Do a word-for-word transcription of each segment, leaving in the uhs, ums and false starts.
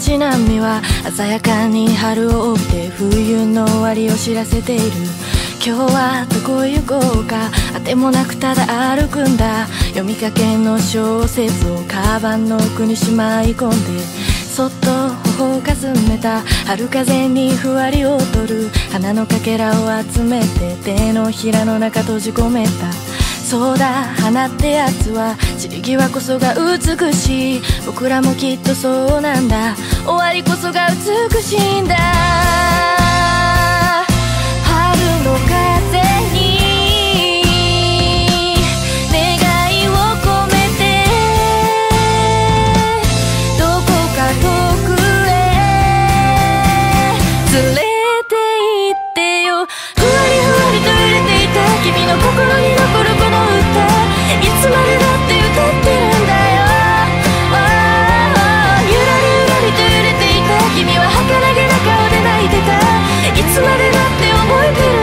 街並みは鮮やかに春を帯びて冬の終わりを知らせている。今日はどこへ行こうか、あてもなくただ歩くんだ。読みかけの小説をカバンの奥にしまい込んで、そっと頬をかすめた春風にふわり踊る花のかけらを集めて手のひらの中閉じ込めた。そうだ、花ってやつは散り際こそが美しい。僕らもきっとそうなんだ。終わりこそが美しいんだ。の風に願いを込めて、どこか遠くへ連れて行ってよ。ふわりふわりと揺れていた君の心に残るこの歌、いつまでだって歌ってるんだよ。ゆらりゆらりと揺れていた君は儚げな顔で泣いてた。いつまでだって覚えてる。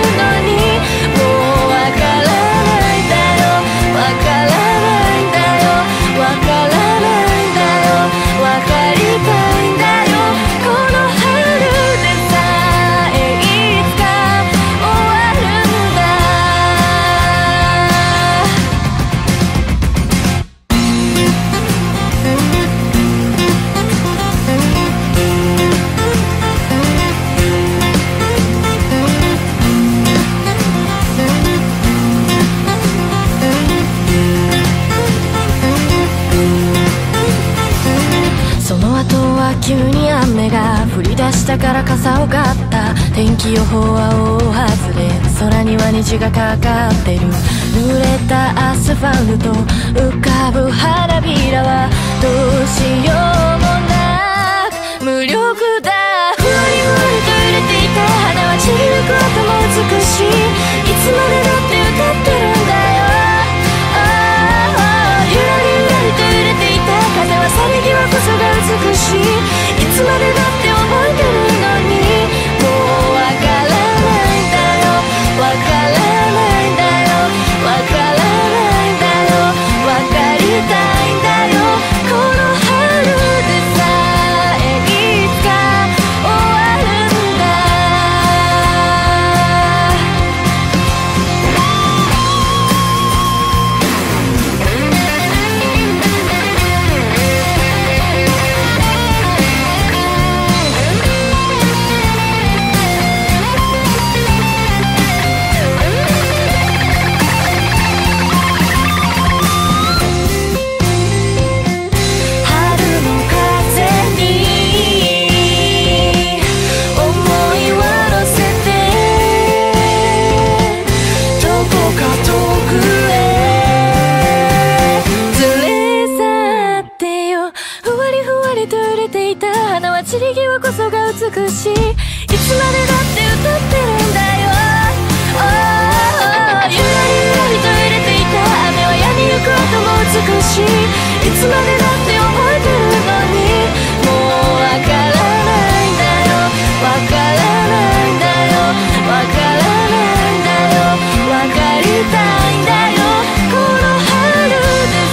急に雨が降り出したから傘を買った。天気予報は大外れ、空には虹がかかってる。濡れたアスファルト、浮かぶ花びらはどうしようもなく無力だ。ふわりふわりと揺れていた花は散りゆく音も美しい。いつまでだって歌ってるんだよ。風は去り際こそが美しい。いつまでだって覚えてるのに、もうわからないんだよ。わからないんだよ。わからないんだよ。わかりたいんだよ。この春でさえいつか終わるんだ。Bye.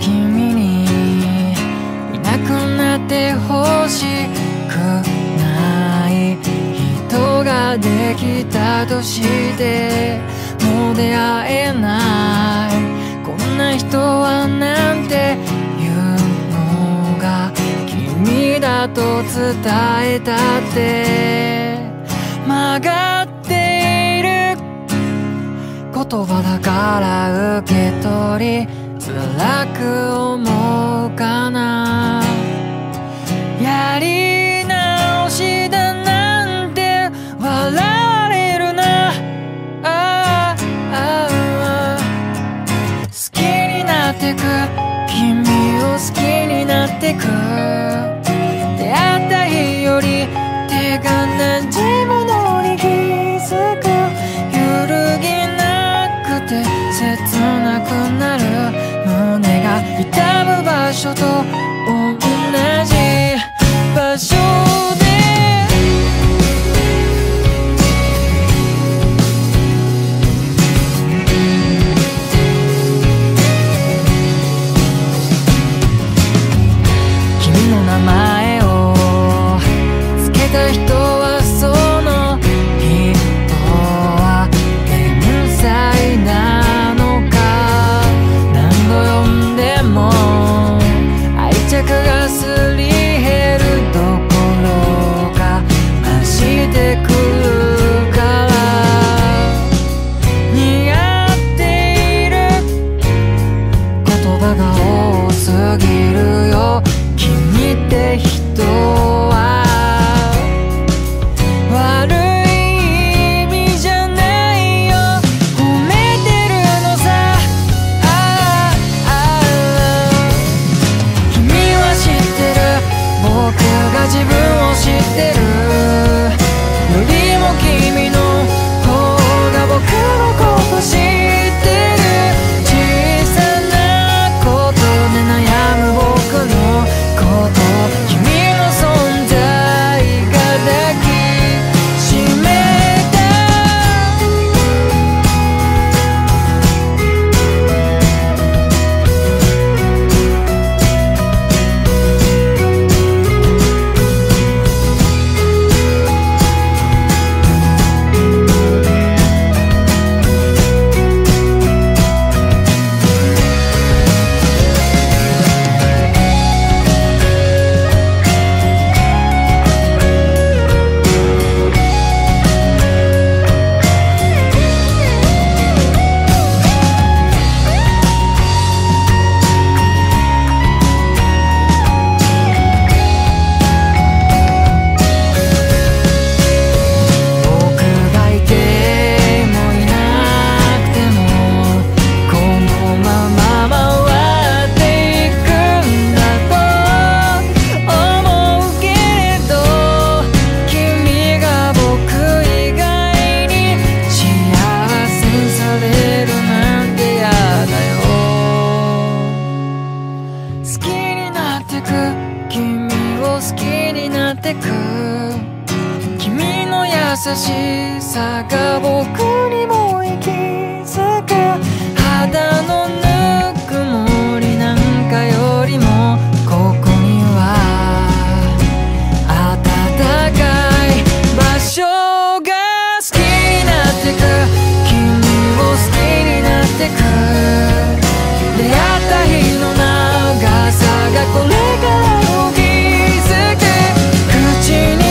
君にいなくなってほしくない人ができたとしてもう出会えない、こんな人はなんて言うのが君だと伝えたって曲がっている言葉だから受け取り辛く思うかな、やり直しだなんて笑われるな、ああああ好きになってく君を好きになってく出会った日より手がなじむのに気づく、揺るぎなくて切なくなる胸が痛む場所と同じ場所で君の名前をつけた人はその人は天才ながすり減るどころか増してくるから似合っている言葉が多すぎるよ君って人は悪い意味じゃないよ褒めてるのさ、ああ君僕が自分を知ってるよりも君の方が僕のこと知ってる、小さなことで悩む僕のこと君の存在が抱きしめ優しさが僕にも息づく、肌のぬくもりなんかよりもここには暖かい場所が好きになってく君を好きになってく出会った日の長さがこれからを気づく口に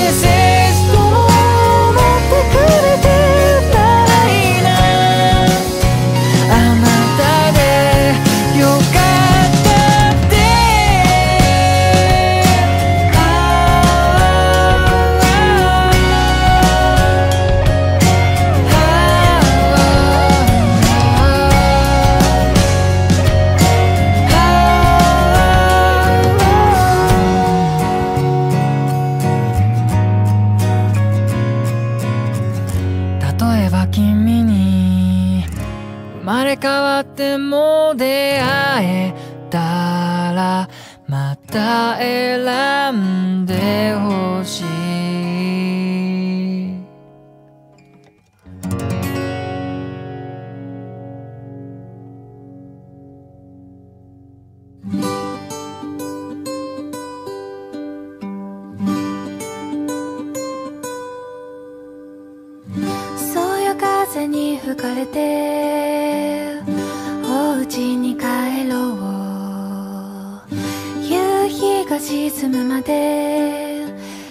が沈むまで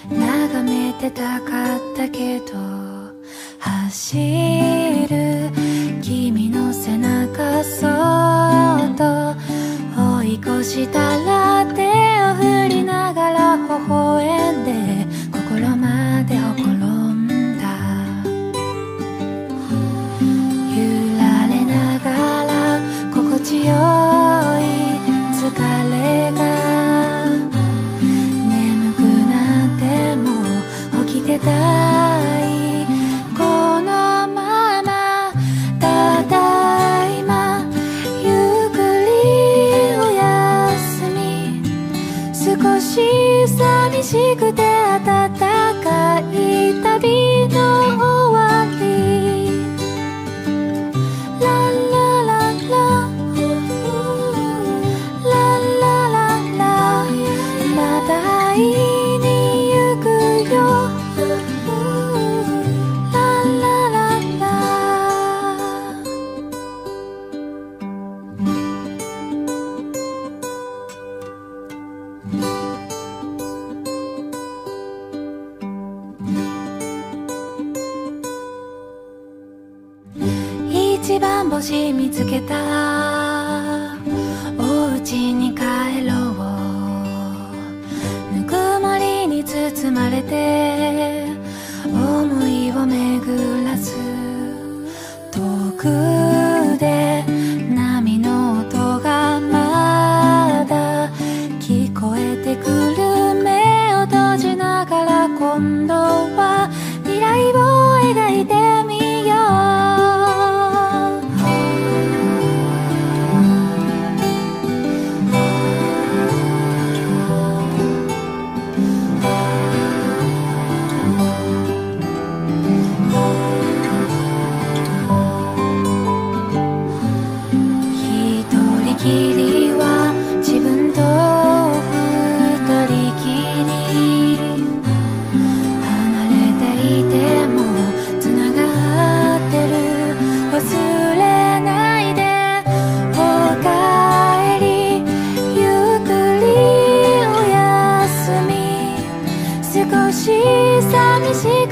眺めてたかったけど、走る君の背中そっと追い越したら手を振りながら微笑んで心までほころんだ。揺られながら心地よい疲れが「このままただいま」「ゆっくりおやすみ」「少し寂しくて暖かい旅の終わり」「ララララララララ」「また会いに行くよ」一番星見つけた、お家に帰ろう。ぬくもりに包まれて思いを巡らす。遠くで波の音がまだ聞こえてくる。目を閉じながら今度は未来を描いてみよう。寂しい